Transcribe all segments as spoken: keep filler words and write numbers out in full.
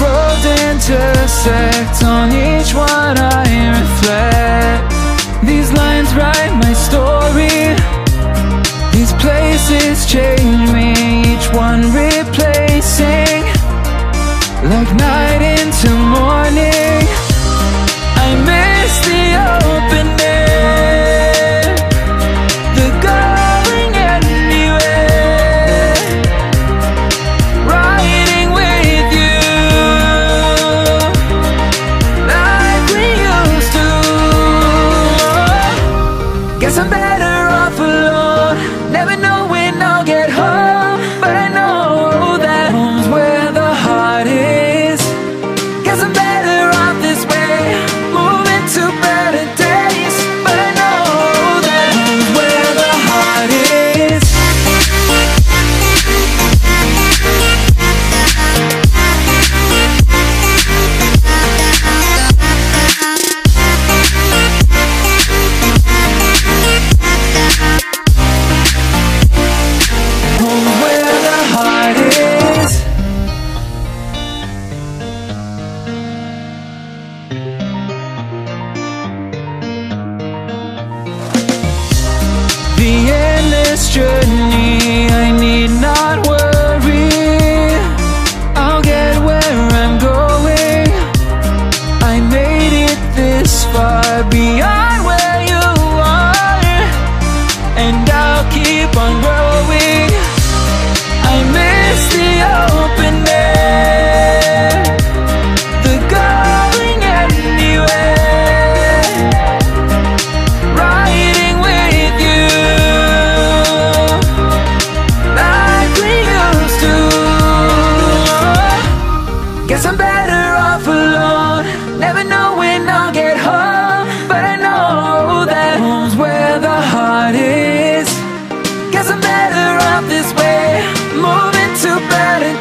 roads intersect, on each one I reflect. These lines write my story, these places change me, each one replacing, like night into morning. I miss the open air, the going anywhere, riding with you like we used to. Guess I'm better off alone, never know when I'll get home, but I know that home's where the heart is. Guess I'm better off this way, moving to better days, but I know that home's where the heart is. Home where the heart is. The endless journey, I need not worry, I'll get where I'm going. I made it this far, beyond where you are, and I'll keep on growing. I miss the open air, the going anywhere, riding with you like we used to. Guess I'm better off alone, never know when I'll get home, but I know that home's where the heart is. Guess I'm better off this way, moving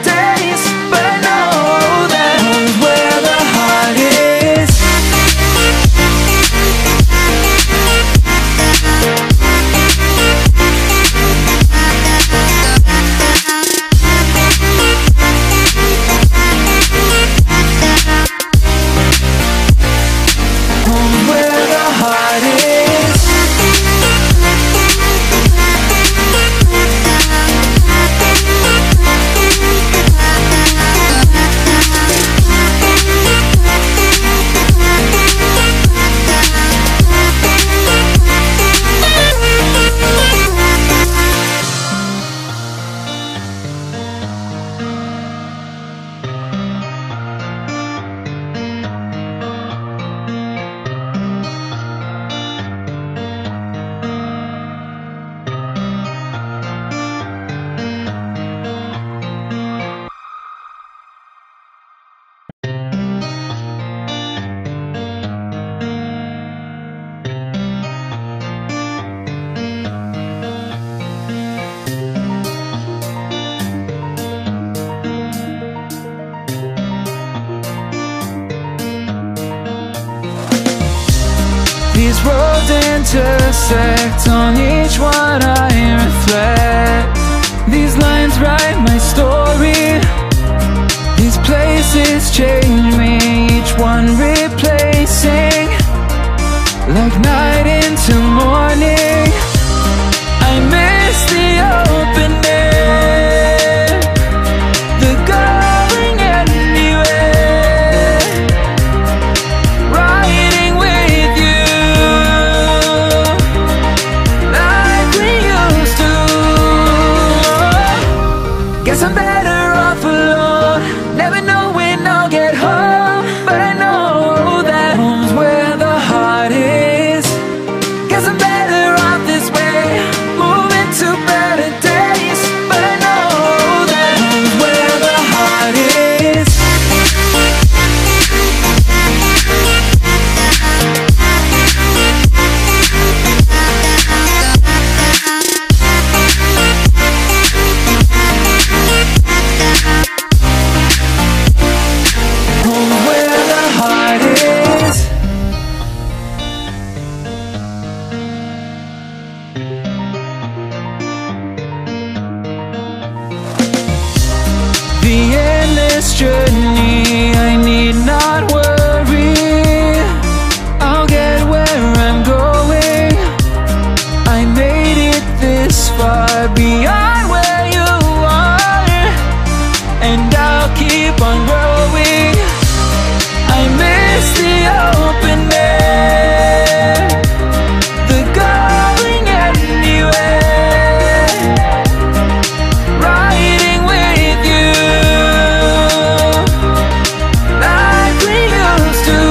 to better days, but I know that home's where the heart is. Home where the heart is. These roads intersect, on each one I reflect. These lines write my story, these places change me, each one replacing, like night into morning. I miss the open air, the going anywhere, riding with you like we used to. Guess I'm better off alone, never know when I'll get home, but I know that home's where the heart is. Guess I'm better off this way, moving to better days, but I know that home's where the heart is. Home where the heart is. The endless journey, not worry, I'll get where I'm going. I made it this far, beyond where you are, and I'll keep on growing. I miss the open air, the going anywhere, riding with you like we used to.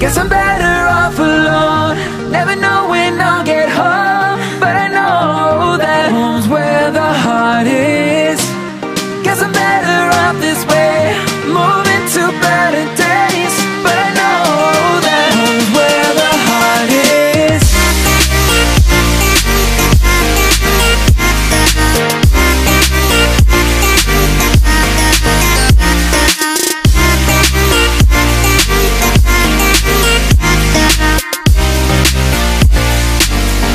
Guess I'm better off alone, never know when I'll get home, but I know that home's where the heart is. Guess I'm better off this way, moving to better days, but I know that home's where the heart is.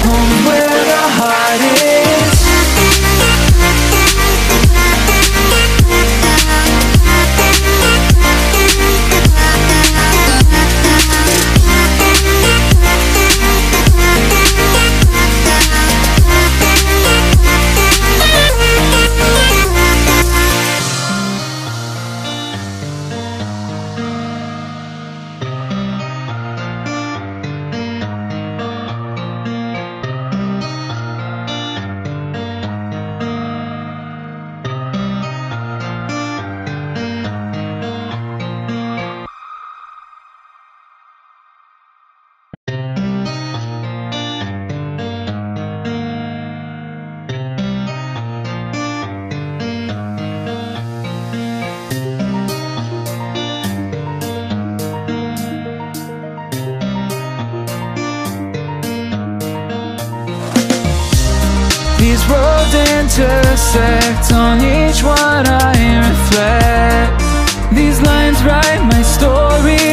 Home where the heart is. These roads intersect, on each one I reflect. These lines write my story,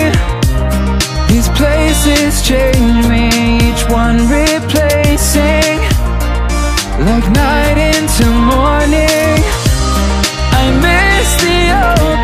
these places change me, each one replacing, like night into morning. I miss the old